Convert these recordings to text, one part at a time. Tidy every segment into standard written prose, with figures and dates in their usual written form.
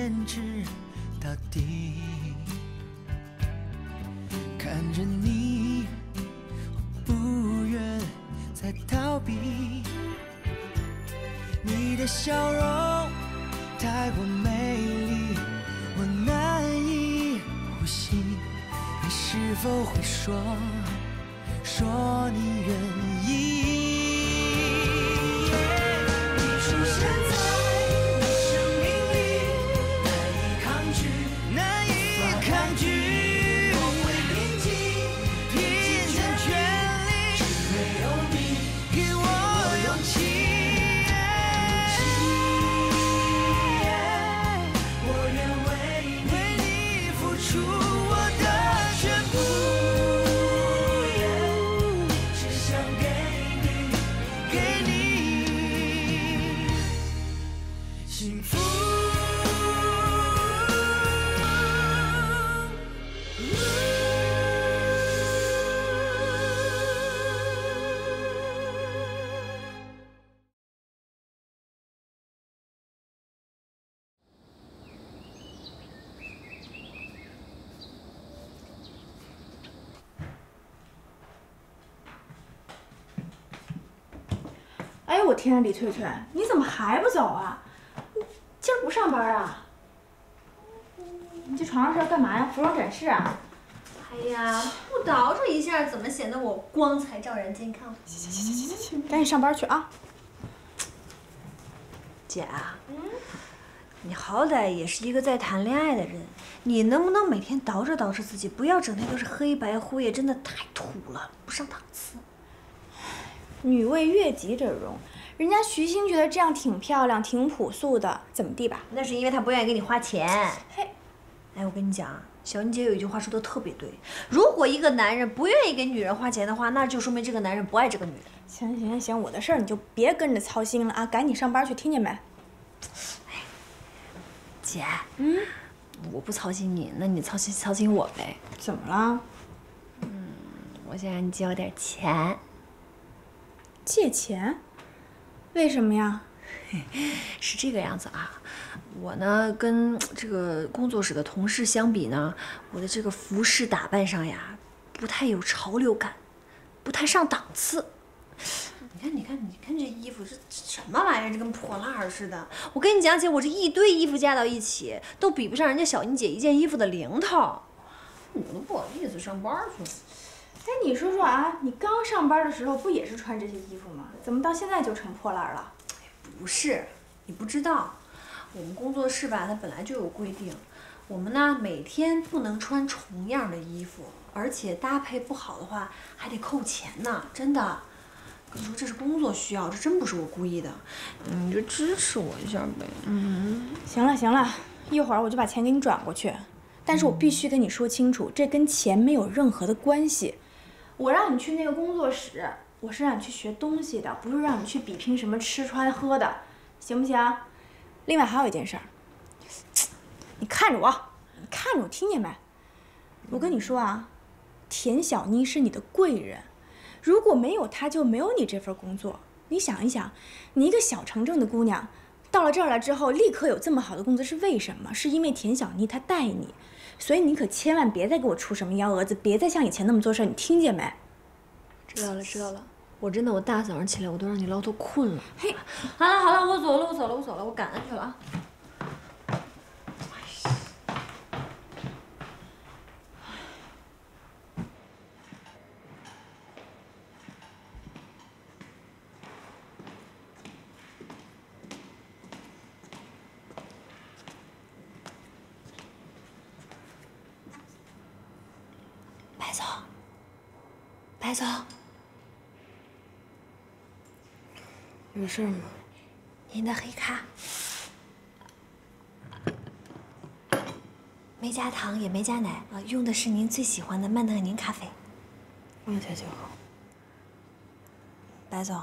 坚持到底。看着你，我不愿再逃避。你的笑容太过美丽，我难以呼吸。你是否会说你愿意？你出现在。 哎，我天，李翠翠，你怎么还不走啊？你今儿不上班啊？你这床上是要干嘛呀？服装展示啊？哎呀，不捯饬一下，怎么显得我光彩照人健康？行行行行行行，赶紧上班去啊！姐啊，你好歹也是一个在谈恋爱的人，你能不能每天捯饬捯饬自己，不要整天都是黑白灰，真的太土了，不上档次。 女为悦己者容，人家徐星觉得这样挺漂亮、挺朴素的，怎么地吧？那是因为他不愿意给你花钱。嘿，哎，我跟你讲，小妮姐有一句话说的特别对：如果一个男人不愿意给女人花钱的话，那就说明这个男人不爱这个女人。行行行，我的事儿你就别跟着操心了啊，赶紧上班去，听见没？哎，姐，我不操心你，那你操心我呗？怎么了？我想让你借我点钱。 借钱？为什么呀？是这个样子啊，我呢跟这个工作室的同事相比呢，我的这个服饰打扮上呀，不太有潮流感，不太上档次。你看这衣服，这什么玩意儿？这跟破烂似的。我跟你讲姐，我这一堆衣服加到一起，都比不上人家小妮姐一件衣服的零头。我都不好意思上班去了。 哎，你说说啊，你刚上班的时候不也是穿这些衣服吗？怎么到现在就成破烂了？不是，你不知道，我们工作室吧，它本来就有规定，我们呢每天不能穿重样的衣服，而且搭配不好的话还得扣钱呢，真的。跟你说，这是工作需要，这真不是我故意的，你就支持我一下呗。行了行了，一会儿我就把钱给你转过去，但是我必须跟你说清楚，这跟钱没有任何的关系。 我让你去那个工作室，我是让你去学东西的，不是让你去比拼什么吃穿喝的，行不行？另外还有一件事儿，你看着我，你看着我，听见没？我跟你说啊，田小妮是你的贵人，如果没有她，就没有你这份工作。你想一想，你一个小城镇的姑娘，到了这儿来之后，立刻有这么好的工作，是为什么？是因为田小妮她带你。 所以你可千万别再给我出什么幺蛾子，别再像以前那么做事，你听见没？知道了，知道了。我真的，我大早上起来我都让你唠到困了。嘿，好了好了，我走了，我赶上去了啊。白总，有事吗？您的黑咖，没加糖也没加奶啊，用的是您最喜欢的曼特宁咖啡。那才就好。白总，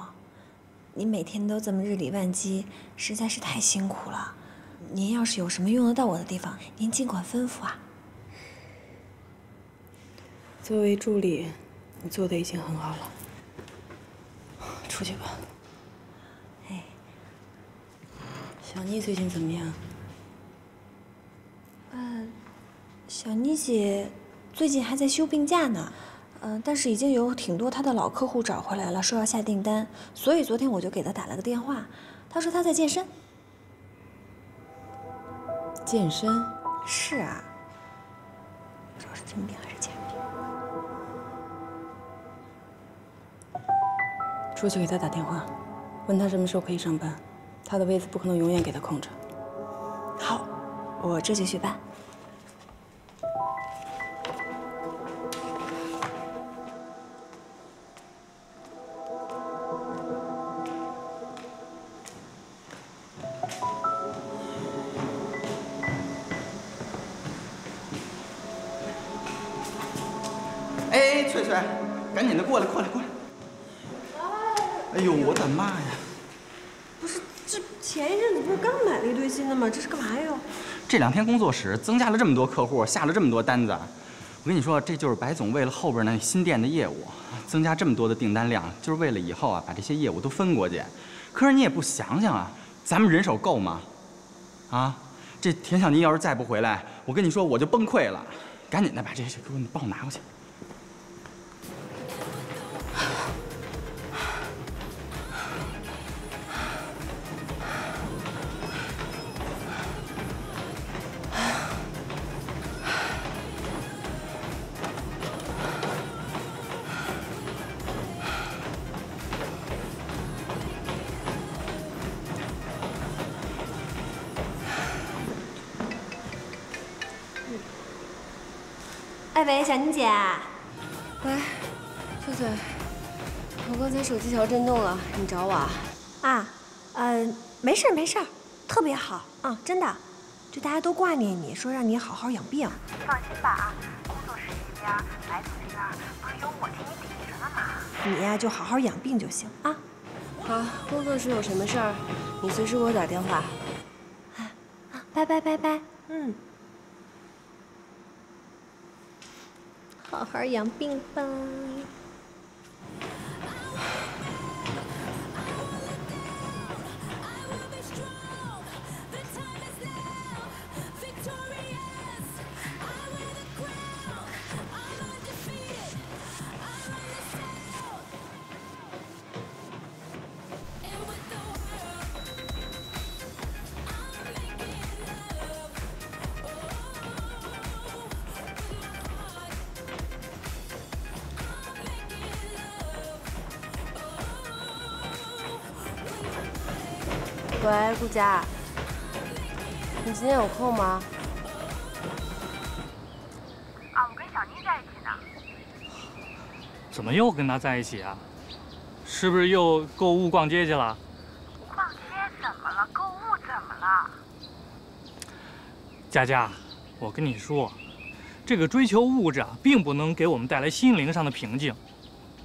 你每天都这么日理万机，实在是太辛苦了。您要是有什么用得到我的地方，您尽管吩咐啊。作为助理。 你做的已经很好了，出去吧。哎，小妮最近怎么样？小妮姐最近还在休病假呢，但是已经有挺多她的老客户找回来了，说要下订单，所以昨天我就给她打了个电话，她说她在健身。健身？是啊，不知道是真病还是假病。出去给她打电话，问她什么时候可以上班，她的位子不可能永远给她空着。好，我这就去办。 翠翠，赶紧的过来，过来，过来！哎呦，我的妈呀！不是，这前一阵子不是刚买了一堆新的吗？这是干嘛呀？这两天工作室增加了这么多客户，下了这么多单子，我跟你说，这就是白总为了后边那新店的业务增加这么多的订单量，就是为了以后啊把这些业务都分过去。可是你也不想想啊，咱们人手够吗？啊，这田小妮要是再不回来，我跟你说我就崩溃了。赶紧的把这些给我，你帮我拿过去。 哎喂，小宁姐。喂，翠翠，我刚才手机条震动了，你找我啊？啊，没事没事，特别好啊，真的。就大家都挂念你，说让你好好养病。放心吧啊，工作室这边、白总这边不是有我给你顶着呢吗？你呀就好好养病就行啊。好，工作室有什么事儿，你随时给我打电话。啊啊，拜拜拜拜，嗯。 好好养病吧。喂，顾佳，你今天有空吗？啊，我跟小妮在一起呢。怎么又跟她在一起啊？是不是又购物逛街去了？逛街怎么了？购物怎么了？佳佳，我跟你说，这个追求物质啊，并不能给我们带来心灵上的平静，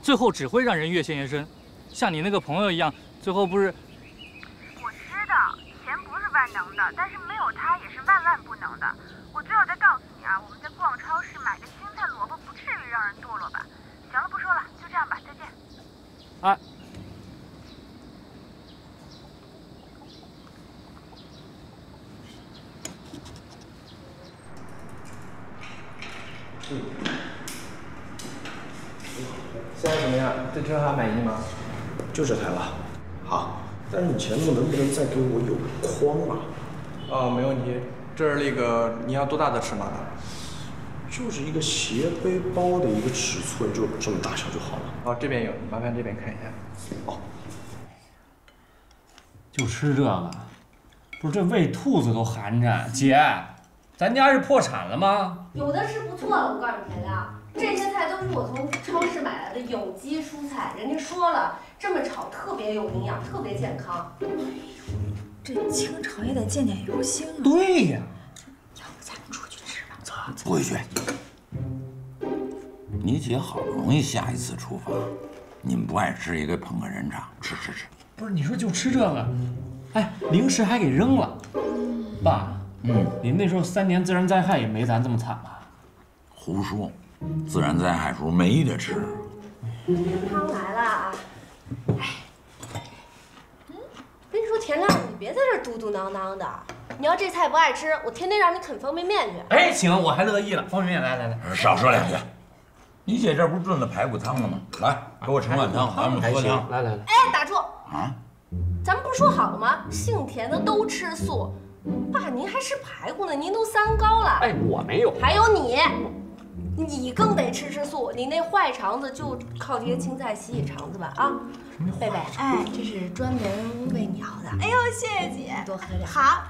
最后只会让人越陷越深。像你那个朋友一样，最后不是。 万能的，但是没有它也是万万不能的。我最后再告诉你啊，我们在逛超市买个青菜萝卜，不至于让人堕落吧？行了，不说了，就这样吧，再见。哎，现在怎么样？对这还满意吗？就这台了。好。 但是你前面能不能再给我有个框啊？啊，没问题。这是那个你要多大的尺码？就是一个斜背包的一个尺寸，就这么大小就好了。哦，这边有，麻烦这边看一下。哦，就吃这个，不是这喂兔子都寒碜。姐，咱家是破产了吗？有的是不错了，我告诉你啊，这些菜都是我从超市买来的有机蔬菜，人家说了。 这么炒特别有营养，特别健康。哎呦，这清炒也得见点油星啊！对呀，要不咱们出去吃吧？走，不许！你姐好不容易下一次厨房，你们不爱吃也给捧个人场，吃吃吃。不是你说就吃这个，哎，零食还给扔了。爸，你们那时候3年自然灾害也没咱这么惨吧？胡说，自然灾害时候没得吃。汤来了啊！ 哎，跟你说，田亮，你别在这嘟嘟囔囔的。你要这菜不爱吃，我天天让你啃方便面去。哎，行，我还乐意了。方便面，来来来，少说两句。你姐这不是炖了排骨汤了吗？来，给我盛碗汤，咱们喝汤。来来来，哎，打住！啊，咱们不是说好了吗？姓田的都吃素。爸，您还吃排骨呢？您都三高了。哎，我没有。还有你。 你更得吃素，你那坏肠子就靠这些青菜洗洗肠子吧啊！贝贝，哎，这是专门为你熬的。哎呦，谢谢姐，多喝点。好，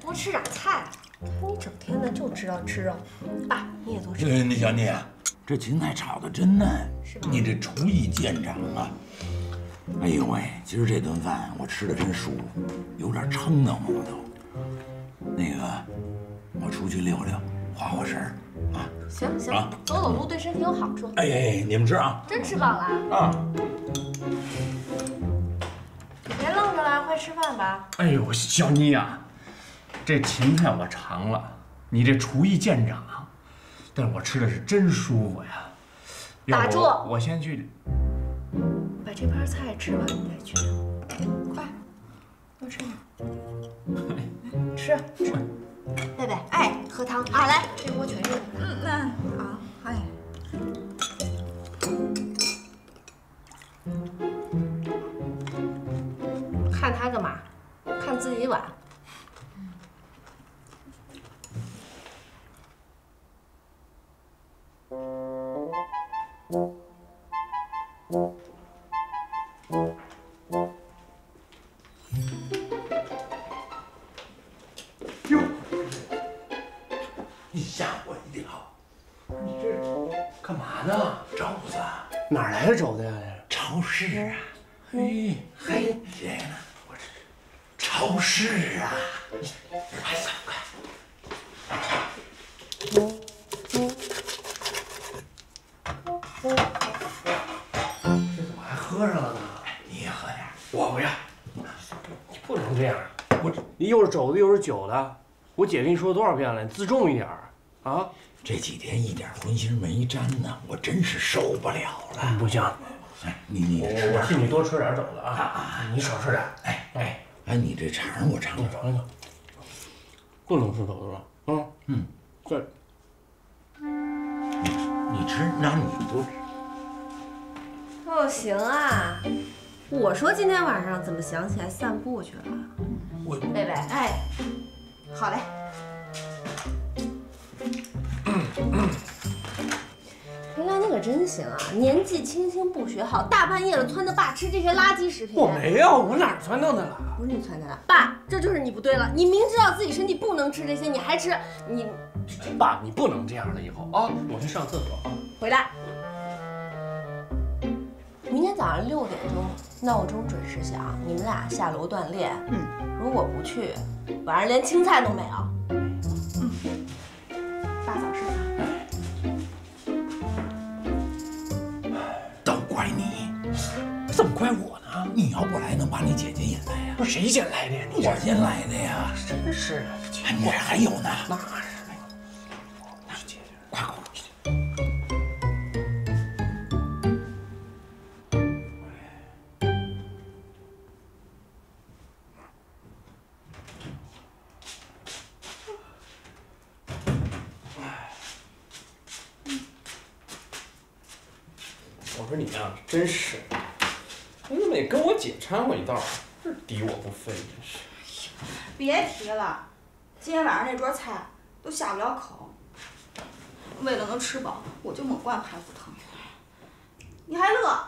多吃点菜。你整天的就知道吃肉，爸你也多吃。那小聂，这芹菜炒的真嫩，是吧？你这厨艺见长啊！哎呦喂，今儿这顿饭我吃的真舒服，有点撑得我都。那个，我出去溜溜。 花花神儿啊，行行，走走路对身体有好处。哎哎，你们吃啊，真吃饱了啊！别愣着了，快吃饭吧。哎呦，小妮啊，这芹菜我尝了，你这厨艺见长，但是我吃的是真舒服呀。打住！我先去把这盘菜吃完，你再去。快，多吃点。吃吃。 贝贝，哎，喝汤啊！来，这锅全是你的。嗯，那好，哎。看他干嘛？看自己碗。肘子又是酒的，我姐跟你说多少遍了，你自重一点啊！这几天一点荤腥没沾呢，我真是受不了了。不行，我替你多吃点肘子啊！你少吃点。哎，你这肠我尝尝，不能吃肘子了。嗯，对。你吃，那你多吃。不行啊！我说今天晚上怎么想起来散步去了？ 贝贝，哎，好嘞。平良，你可真行啊！年纪轻轻不学好，大半夜的撺掇爸吃这些垃圾食品。我没有，我哪撺掇的了？不是你撺掇的，爸，这就是你不对了。你明知道自己身体不能吃这些，你还吃，你……爸，你不能这样了，以后啊！我去上厕所啊。回来。明天早上6点钟闹钟准时响，你们俩下楼锻炼。嗯。 如果不去，晚上连青菜都没有。嗯，爸早睡吧。都怪你，怎么怪我呢？你要不来，能把你姐姐引来呀？不是谁先来的呀？我先来的呀！真是的，我还有呢。那是，那姐姐，快给我出去。 我说你呀，真是，你怎么也跟我姐掺和一道？这敌我不分，真是。别提了，今天晚上那桌菜都下不了口。为了能吃饱，我就猛灌排骨汤。你还乐？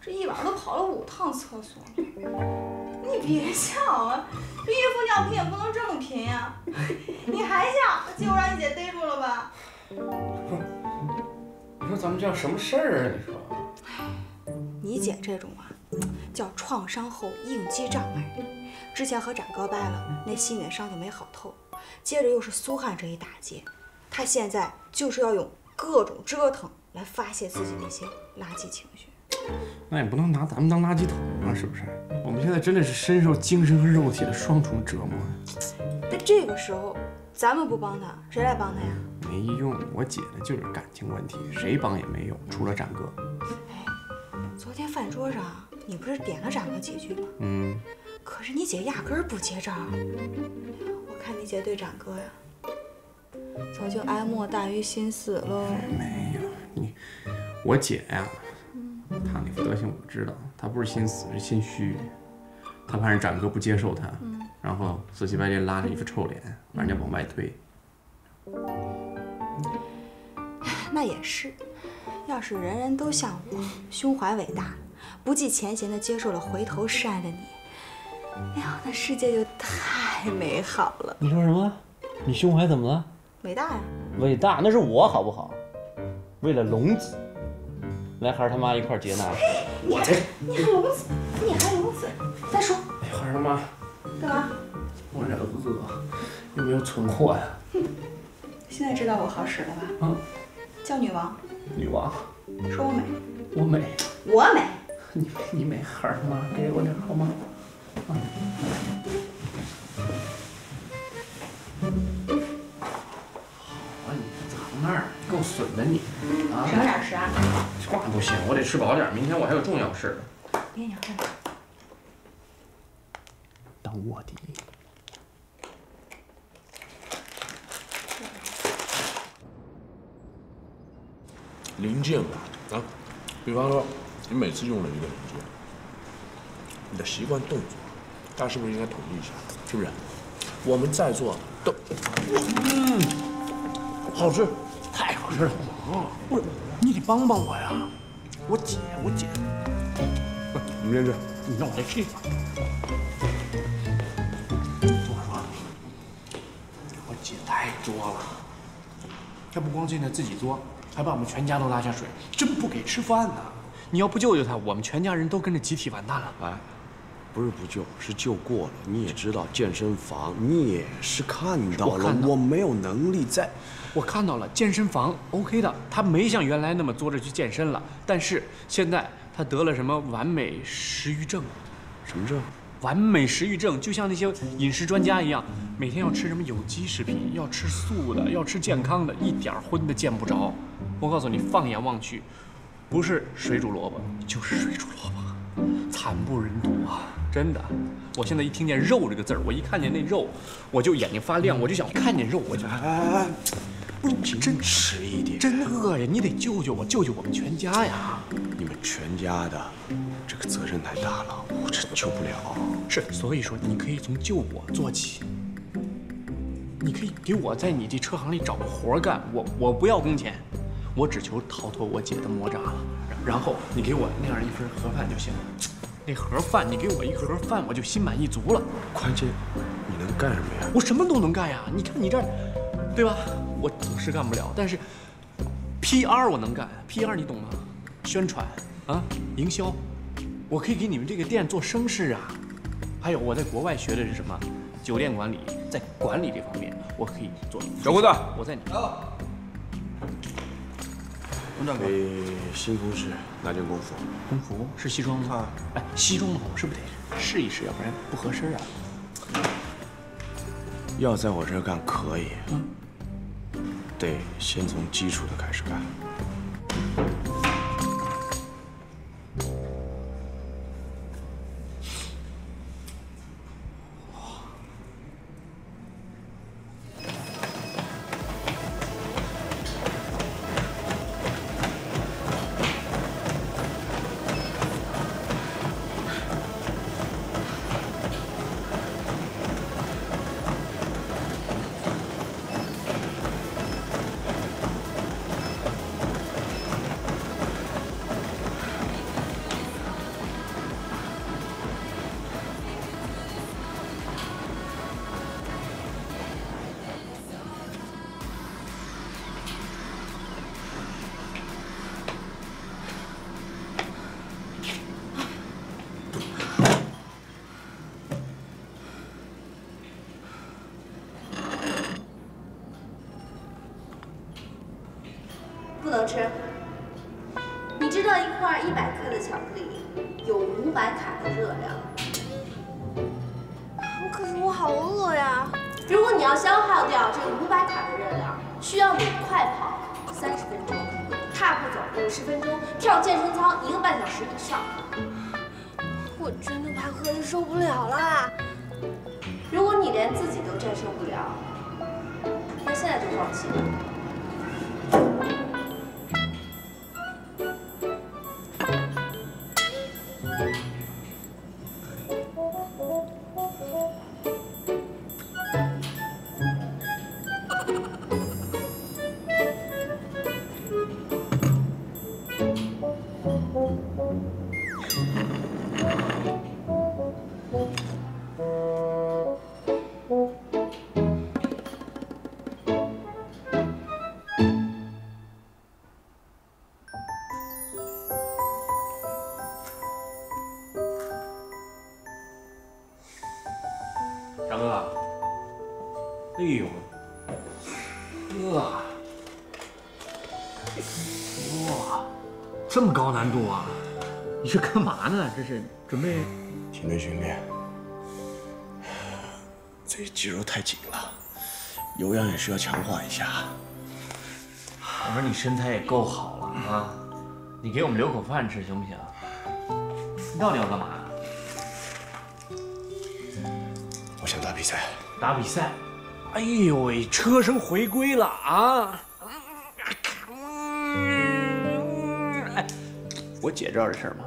这一晚上都跑了5趟厕所。你别笑啊，这孕妇尿频也不能这么频呀。你还笑，结果让你姐逮住了吧？ 你说咱们这叫什么事儿啊？你说，你姐这种啊，叫创伤后应激障碍。之前和展哥掰了，那心理伤就没好透，接着又是苏汉这一打击，她现在就是要用各种折腾来发泄自己那些垃圾情绪。那也不能拿咱们当垃圾桶啊，是不是？我们现在真的是深受精神和肉体的双重折磨呀。但这个时候，咱们不帮她，谁来帮她呀？ 没用，我姐的就是感情问题，谁帮也没用，除了展哥。哎，昨天饭桌上你不是点了展哥几句吗？嗯，可可是你姐压根儿不结账。我看你姐对展哥呀，早就哀莫大于心死了。没有你，我姐呀，她那副德行我知道，她不是心死是心虚，她怕人展哥不接受她，然后死乞白赖拉着一副臭脸，把人家往外推。 那也是，要是人人都像我，胸怀伟大，不计前嫌的接受了回头扇着你，哎呀，那世界就太美好了。你说什么？你胸怀怎么了？伟大呀！伟大，那是我好不好？为了龙子，来孩儿他妈一块接纳了。我才，你还龙子，你还龙子，再说。哎，孩儿他妈，干嘛？我儿子有没有存货呀？哼，现在知道我好使了吧？啊。 叫女王，女王，说我美，我美，我美，你美孩儿妈，给我点好吗？啊！好啊，你藏那儿，够损的你啊！省点吃啊！挂不行，我得吃饱点，明天我还有重要事。明天你要干嘛？当卧底。 临界感啊，比方说，你每次用了一个临界，你的习惯动作，大家是不是应该统一一下？是不是？我们在座都，嗯，好吃，太好吃了！不是，你得帮帮我呀！我姐，你先吃，你让我来吃一口。我说，我姐太作了，她不光进来自己作。 还把我们全家都拉下水，真不给吃饭呢！你要不救救他，我们全家人都跟着集体完蛋了。哎，不是不救，是救过了。你也知道健身房，你也是看到了，我没有能力在。我看到了健身房 OK 的，他没像原来那么作着去健身了。但是现在他得了什么完美食欲症？什么症？完美食欲症，就像那些饮食专家一样，每天要吃什么有机食品，要吃素的，要吃健康的，一点荤的见不着。 我告诉你，放眼望去，不是水煮萝卜就是水煮萝卜，惨不忍睹啊！真的，我现在一听见“肉”这个字儿，我一看见那肉，我就眼睛发亮，我就想看见肉，我就……哎，不是真吃一点，真饿呀！你得救救我，救救我们全家呀！你们全家的这个责任太大了，我真救不了。是，所以说你可以从救我做起。 你可以给我在你这车行里找个活干，我不要工钱，我只求逃脱我姐的魔掌了。然后你给我那样一份盒饭就行了，那盒饭你给我一盒饭，我就心满意足了。关键你能干什么呀？我什么都能干呀！你看你这，对吧？我主持干不了，但是 PR 我能干 ，PR 你懂吗？宣传啊，营销，我可以给你们这个店做声势啊。还有我在国外学的是什么？ 酒店管理，在管理这方面，我可以做。小胡子，我在你。哦。王掌柜，新服饰哪件工服？工服是西装吗？哎，西装的话，我是不是得试一试，要不然不合身啊。要在我这儿干可以，得先从基础的开始干。我真的怕客人受不了啦。如果你连自己都战胜不了，那现在就放弃吧。 大哥，哎呦，哥，哇，这么高难度啊！你是干嘛呢？这是准备？体内训练。这肌肉太紧了，有氧也需要强化一下。我说你身材也够好了啊，你给我们留口饭吃行不行？你到底要干嘛？ 我想打比赛，打比赛！哎呦喂，车神回归了啊！哎，我姐知道这事儿吗？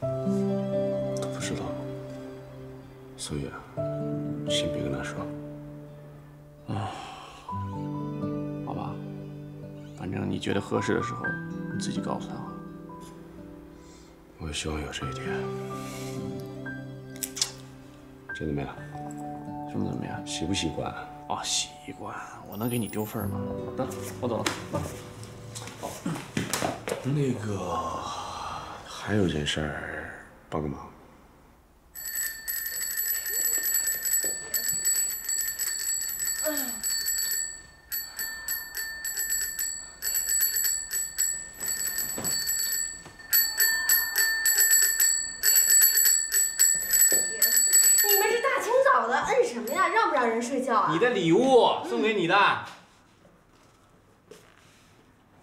她不知道，所以啊，先别跟她说。啊，好吧，反正你觉得合适的时候，你自己告诉她。 我希望有这一天。这怎么样？什么怎么样？习不习惯？哦，习惯。我能给你丢份吗？得，我走了。好。那个，还有件事儿，帮个忙。你的礼物送给你的，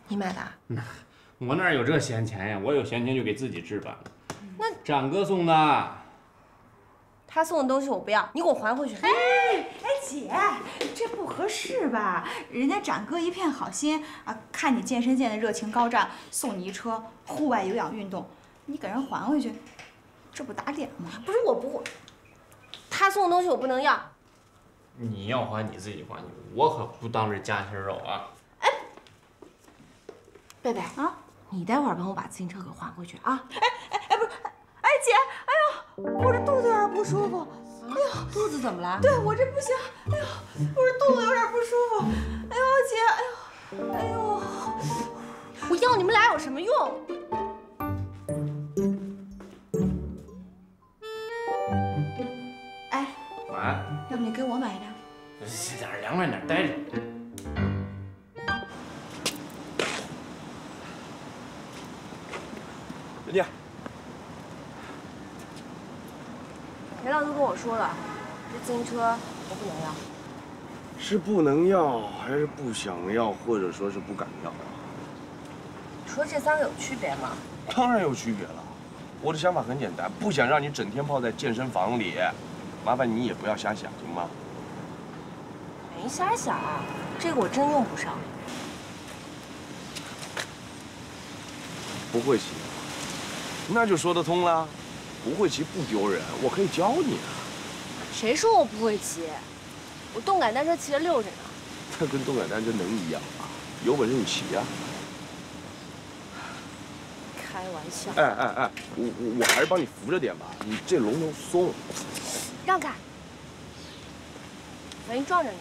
你买的？我哪有这闲钱呀？我有闲钱就给自己置办。那展哥送的，他送的东西我不要，你给我还回去。哎，姐，这不合适吧？人家展哥一片好心啊，看你健身界的热情高涨，送你一车户外有氧运动，你给人还回去，这不打脸吗？不是，我不，他送的东西我不能要。 你要还你自己还去，我可不当这夹心肉啊！哎，贝贝啊，你待会儿帮我把自行车给还回去啊！哎，不是，哎姐，哎呦，我这肚子有点不舒服，哎呦，肚子怎么了？对我这不行，哎呦，我这肚子有点不舒服，哎呦姐，哎呦，哎呦，我要你们俩有什么用？ 要不你给我买一辆？哪儿凉快哪儿待着。人家，袁老师跟我说了，这自行车我不能要。是不能要，还是不想要，或者说是不敢要？你说这三个有区别吗？当然有区别了。我的想法很简单，不想让你整天泡在健身房里。 麻烦你也不要瞎想，行吗？没瞎想，这个我真用不上。不会骑，那就说得通了。不会骑不丢人，我可以教你啊。谁说我不会骑？我动感单车骑了溜着呢。那跟动感单车能一样吗？有本事你骑啊！开玩笑。哎，我还是帮你扶着点吧，你这龙头松。 让开！小心撞着你！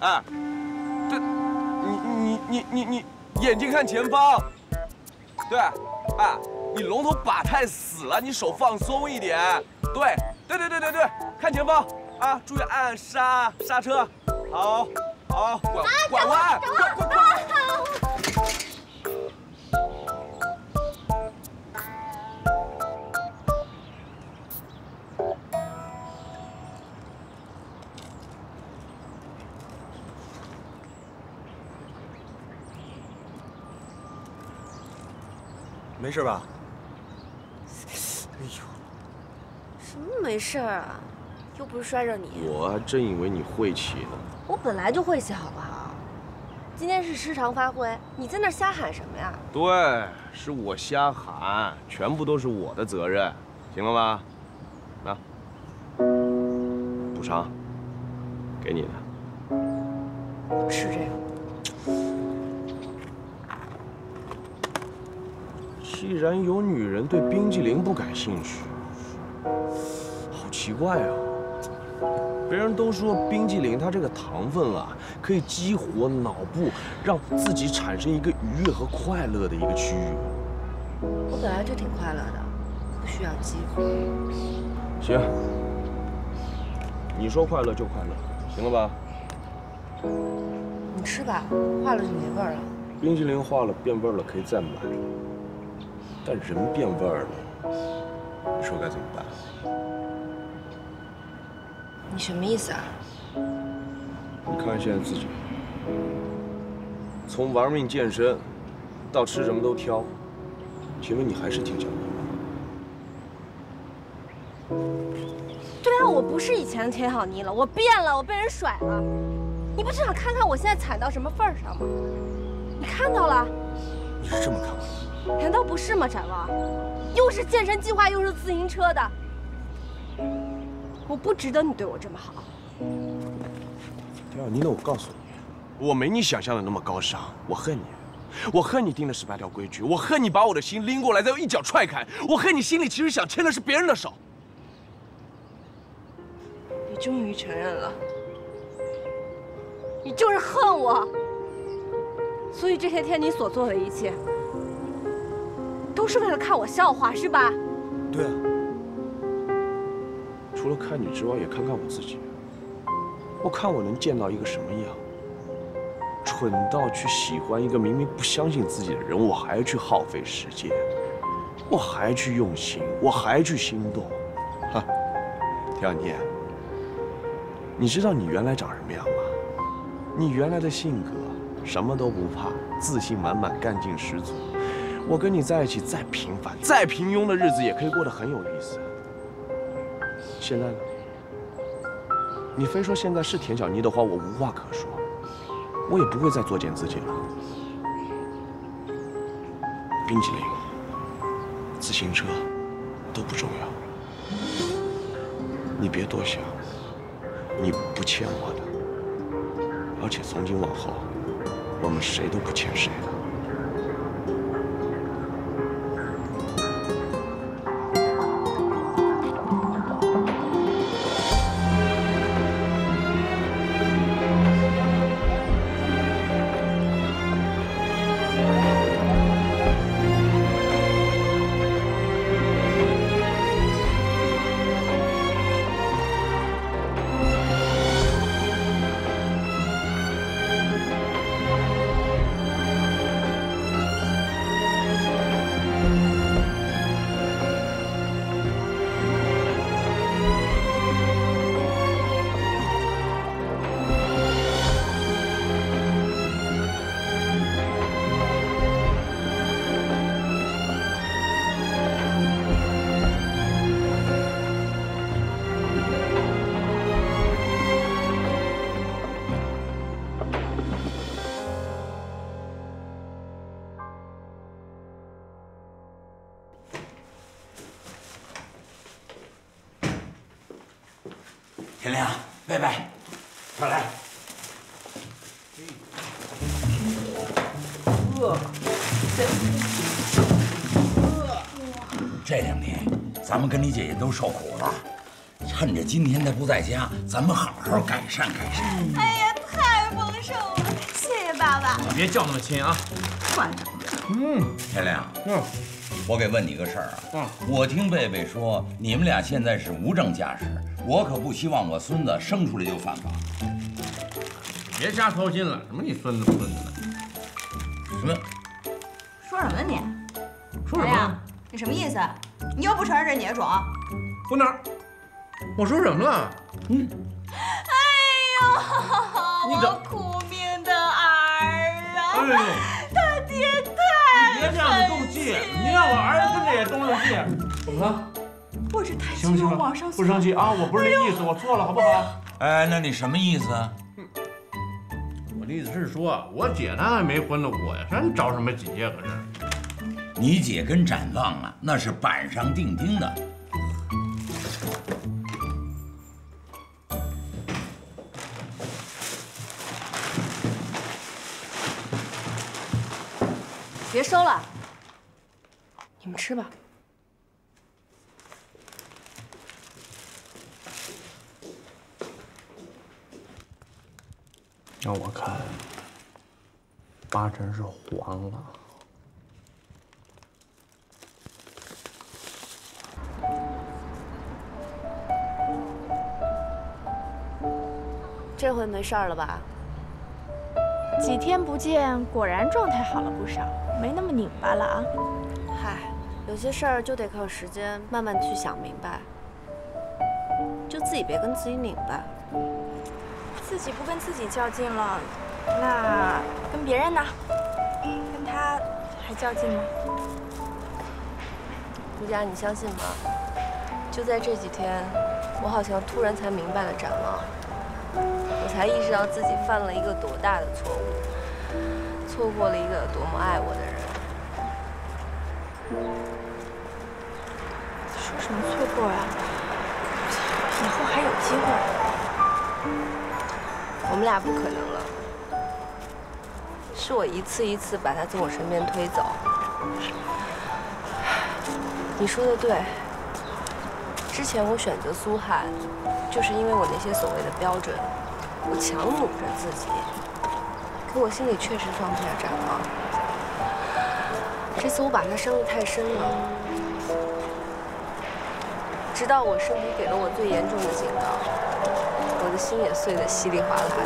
哎，这，你眼睛看前方。对，哎，你龙头把太死了，你手放松一点。对，看前方啊！注意按刹车。好，拐弯，快！没事吧？哎呦，什么没事啊？又不是摔着你。我还真以为你晦气呢。我本来就晦气，好不好？今天是失常发挥，你在那瞎喊什么呀？对，是我瞎喊，全部都是我的责任，行了吧？那补偿给你的。不吃这个。 既然有女人对冰激凌不感兴趣，好奇怪啊！别人都说冰激凌它这个糖分啊，可以激活脑部，让自己产生一个愉悦和快乐的一个区域。我本来就挺快乐的，不需要激活。行，你说快乐就快乐，行了吧？你吃吧，化了就没味儿了。冰激凌化了变味儿了，可以再买。 但人变味儿了，你说该怎么办？你什么意思啊？你看现在自己，从玩命健身到吃什么都挑，请问你还是挺想的。对啊，我不是以前的田小妮了，我变了，我被人甩了。你不是想看看我现在惨到什么份儿上吗？你看到了？你是这么看我的？ 难道不是吗，展望？又是健身计划，又是自行车的，我不值得你对我这么好。田小妮呢？我告诉你，我没你想象的那么高尚。我恨你，我恨你定了18条规矩，我恨你把我的心拎过来，再用一脚踹开，我恨你心里其实想牵的是别人的手。你终于承认了，你就是恨我，所以这些天你所做的一切。 都是为了看我笑话是吧？对啊，除了看你之外，也看看我自己。我看我能见到一个什么样？蠢到去喜欢一个明明不相信自己的人，我还要去耗费时间，我还去用心，我还去心动。哈，田小妮，你知道你原来长什么样吗？你原来的性格，什么都不怕，自信满满，干劲十足。 我跟你在一起，再平凡、再平庸的日子，也可以过得很有意思。现在呢？你非说现在是田小妮的话，我无话可说，我也不会再作践自己了。冰淇淋、自行车都不重要，你别多想，你不欠我的，而且从今往后，我们谁都不欠谁的。 田亮，贝贝，快来！这2天咱们跟李姐姐都受苦了，趁着今天她不在家，咱们好好改善改善。哎呀，太丰盛了！谢谢爸爸。别叫那么亲啊！换上。田亮。我给问你个事儿啊，我听贝贝说你们俩现在是无证驾驶，我可不希望我孙子生出来就犯法。别瞎操心了，什么你孙子不孙子的？什么？说什么呢你？说什么？你什么意思？你又不承认这是你的种？我哪？我说什么了？嗯。哎呦，我苦命的儿啊！他爹太……别这样子斗气，你让我儿子跟着也动动气，怎么了？我是太激动，往上不生气啊！我不是那意思，我错了，好不好？哎，那你什么意思啊？我的意思是说，我姐她还没婚呢，我呀，真着什么急呀？可是，你姐跟展望啊，那是板上钉钉的。 别收了，你们吃吧。让我看，八成是黄了。这回没事了吧？ 几天不见，果然状态好了不少，没那么拧巴了啊。嗨，有些事儿就得靠时间慢慢去想明白，就自己别跟自己拧巴。自己不跟自己较劲了，那跟别人呢？跟他还较劲吗？顾佳，你相信吗？就在这几天，我好像突然才明白了展望。 我才意识到自己犯了一个多大的错误，错过了一个多么爱我的人。说什么错过啊？以后还有机会。我们俩不可能了。是我一次一次把他从我身边推走。你说的对。之前我选择苏汉，就是因为我那些所谓的标准。 我强弩着自己，可我心里确实放不下展望。这次我把他伤得太深了，直到我身体给了我最严重的警告，我的心也碎得稀里哗啦的。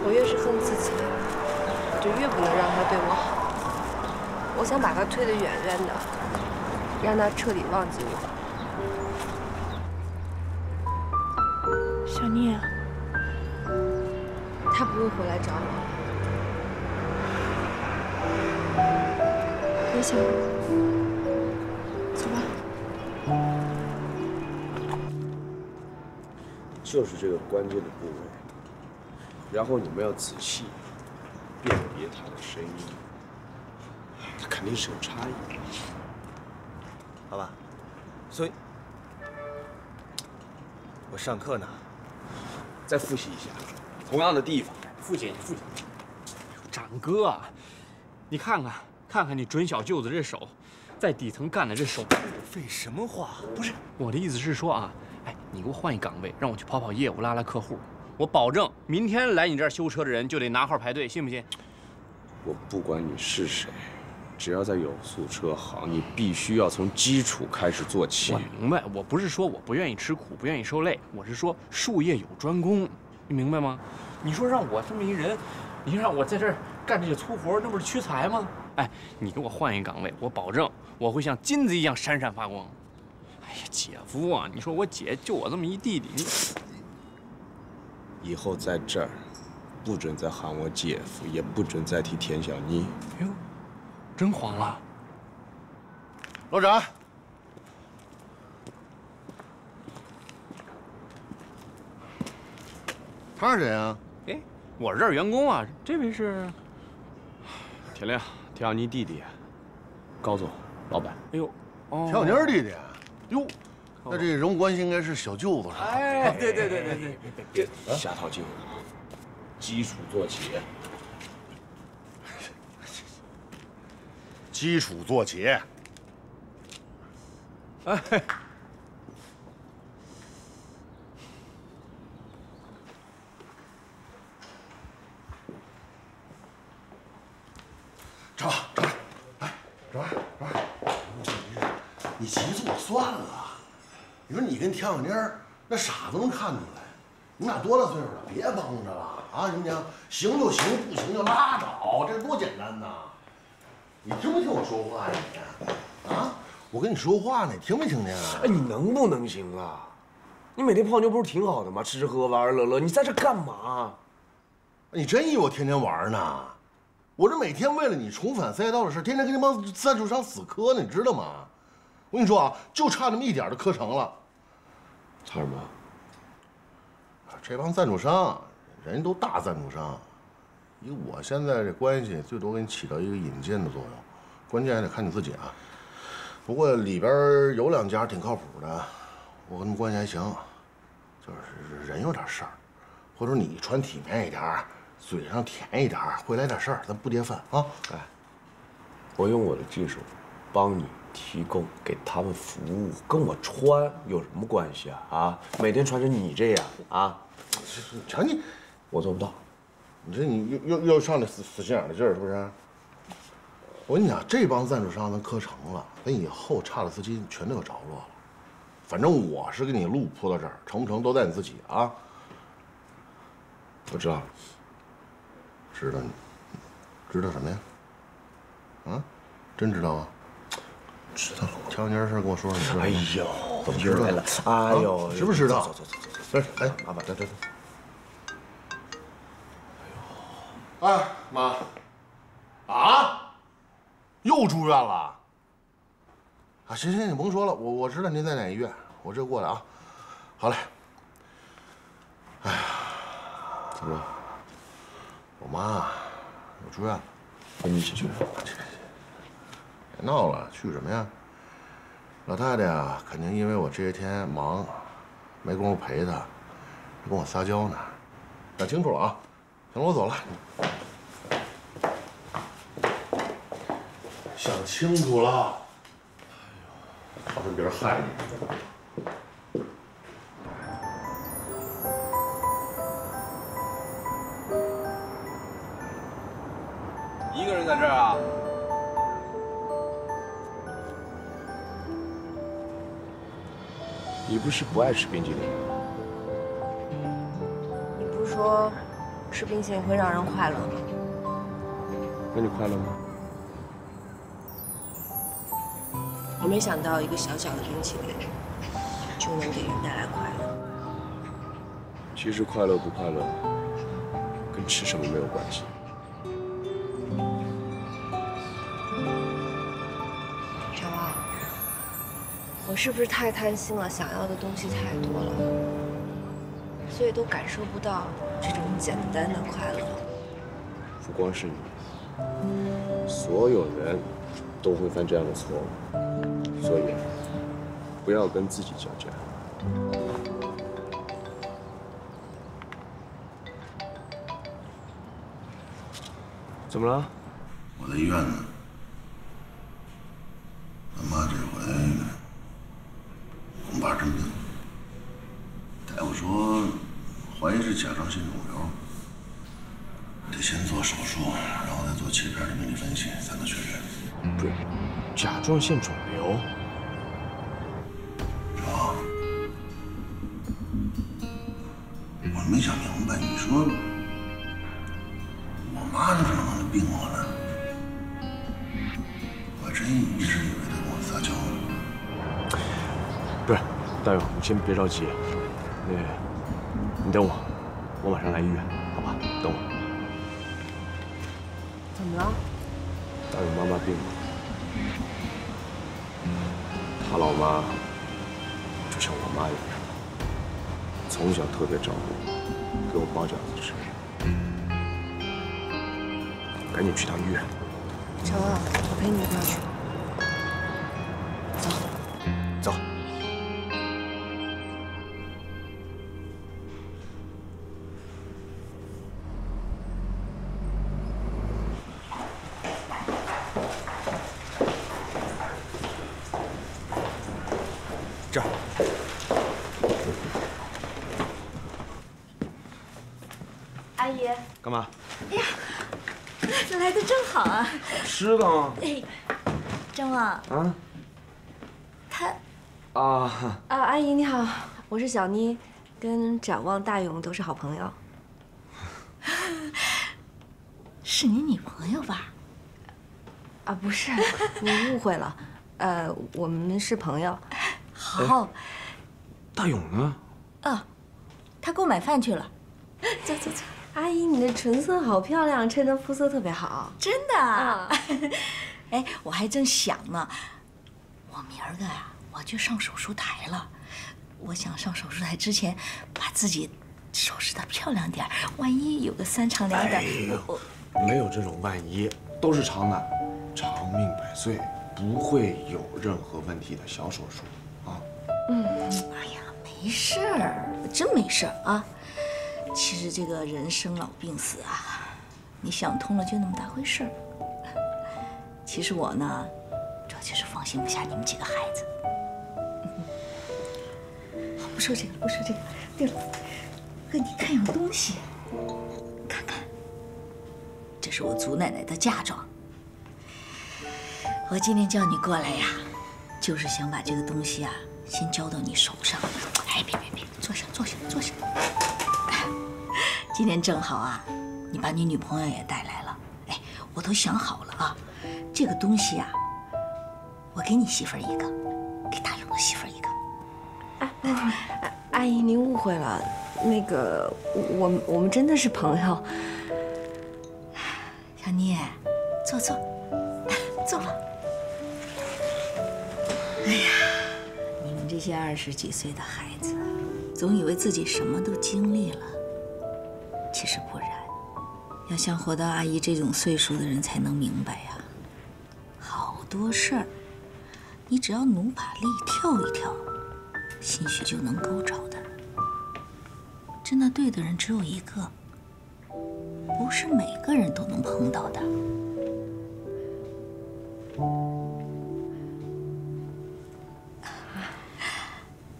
我越是恨自己，我就越不能让他对我好。我想把他推得远远的，让他彻底忘记我。 小聂，他不会回来找我。别想了，走吧。就是这个关键的部位，然后你们要仔细辨别他的声音，他肯定是有差异的，好吧？所以，我上课呢。 再复习一下，同样的地方，复习一下，复习。展哥啊，你看看，看看你准小舅子这手，在底层干的这手。废什么话？不是我的意思是说啊，哎，你给我换一岗位，让我去跑跑业务，拉拉客户。我保证，明天来你这儿修车的人就得拿号排队，信不信？我不管你是谁，只要在有宿车行，你必须要从基础开始做起。我明白，我不是说我不愿意吃苦，不愿意受累，我是说术业有专攻。 你明白吗？你说让我这么一人，你让我在这儿干这些粗活，那不是屈才吗？哎，你给我换一岗位，我保证我会像金子一样闪闪发光。哎呀，姐夫啊，你说我姐就我这么一弟弟，你以后在这儿不准再喊我姐夫，也不准再提田小妮。哎呦，真黄了，老展。 他是谁啊？哎，我是这儿员工啊。这位是铁亮，田小妮弟弟，高总，老板。哎呦，哦，田小妮儿弟弟，哟，那这荣关系应该是小舅子是吧？哎，对对对对对，别瞎套近乎，基础做起，基础做起。哎。 你急做算了，你说你跟田小妮儿那傻子能看出来，你俩多大岁数了？别绷着了啊，行不行？行就行，不行就拉倒，这多简单呐！你听没听我说话呀？你啊，我跟你说话呢，听没听见啊？哎，你能不能行啊？你每天泡妞不是挺好的吗？吃吃喝玩玩乐乐，你在这干嘛？你真以为我天天玩呢？我这每天为了你重返赛道的事，天天跟那帮赞助商死磕呢，你知道吗？我跟你说啊，就差那么一点就磕成了。差什么？这帮赞助商，人家都大赞助商，以我现在这关系，最多给你起到一个引荐的作用，关键还得看你自己啊。不过里边有两家挺靠谱的，我跟他们关系还行，就是人有点事儿，或者你穿体面一点，嘴上甜一点，会来点事儿，咱不跌份啊。哎，我用我的技术帮你。 提供给他们服务，跟我穿有什么关系啊？啊，每天穿成你这样啊，瞧你，我做不到。你这你又上那死心眼的劲儿是不是？我跟你讲，这帮赞助商咱磕成了，咱以后差的资金全都有着落了。反正我是给你路铺到这儿，成不成都在你自己啊。我知道了，知道你，知道什么呀？啊，真知道啊？ 知道了，前两件事跟我说说。哎呦，我知道了。哎呦，知不知道？走走走走走。哎，妈妈，来。哎呦，哎妈，啊，又住院了。啊，行，你甭说了，我知道您在哪医院，我这过来啊。好嘞。哎呀，怎么了？我妈我住院了，跟你一起去。 别闹了，去什么呀？老太太呀，肯定因为我这些天忙，没工夫陪她，跟我撒娇呢。想清楚了啊！行了，我走了。想清楚了。哎呦，怕别人害你。 一个人在这儿啊？ 你不是不爱吃冰淇淋吗？你不是说吃冰淇淋会让人快乐吗？那你快乐吗？我没想到一个小小的冰淇淋就能给人带来快乐。其实快乐不快乐跟吃什么没有关系。展望。 我是不是太贪心了？想要的东西太多了，所以都感受不到这种简单的快乐。不光是你，所有人都会犯这样的错误，所以不要跟自己较劲。怎么了？我在医院呢。他妈这回。 恐怕真病。大夫说，怀疑是甲状腺肿瘤，得先做手术，然后再做切片的病理分析，才能确认。不是，甲状腺肿瘤。什么？我没想明白，你说我妈是怎么能病我呢？我真一直以为她跟我撒娇呢。 不是，大勇，你先别着急，你等我，我马上来医院，好吧？等我。怎么了？大勇妈妈病了，她老妈就像我妈一样，从小特别照顾我，给我包饺子吃。赶紧去趟医院。小乐，我陪你一块去。走。走。 干嘛？哎呀，来的正好啊！知道。哎，张望。啊。他。啊。啊，阿姨你好，我是小妮，跟展望、大勇都是好朋友。是你女朋友吧？啊，不是，你误会了。我们是朋友。好。大勇呢？啊，他给我买饭去了。走走走。 阿姨，你你这唇色好漂亮，衬得肤色特别好。真的啊？哎，我还正想呢，我明儿个呀，我就上手术台了。我想上手术台之前，把自己收拾得漂亮点，万一有个三长两短。没有这种万一，都是常难，长命百岁，不会有任何问题的小手术啊。嗯，哎呀，没事儿，真没事儿啊。 其实这个人生老病死啊，你想通了就那么大回事儿。其实我呢，主要就是放心不下你们几个孩子。好，不说这个，不说这个。对了，哥，你看样东西，看看，这是我祖奶奶的嫁妆。我今天叫你过来呀，就是想把这个东西啊，先交到你手上。哎，别，坐下，坐下，坐下。 今天正好啊，你把你女朋友也带来了。哎，我都想好了啊，这个东西啊，我给你媳妇儿一个，给大勇的媳妇儿一个。阿姨，您误会了，那个我们真的是朋友。小妮，坐，坐吧。哎呀，你们这些20几岁的孩子，总以为自己什么都经历了。 其实不然，要像活到阿姨这种岁数的人才能明白呀，好多事儿，你只要努把力跳一跳，兴许就能够着的。真的对的人只有一个，不是每个人都能碰到的。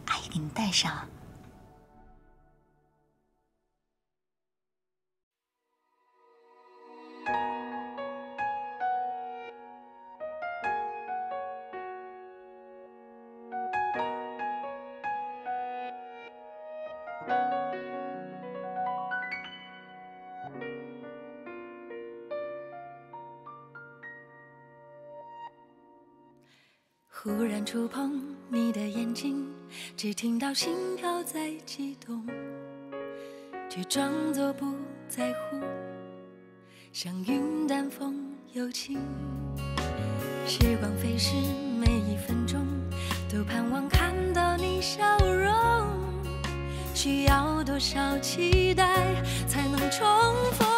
阿姨给你带上。 忽然触碰你的眼睛，只听到心跳在悸动，却装作不在乎，像云淡风又轻。时光飞逝，每一分钟都盼望看到你笑容。需要多少期待才能重逢？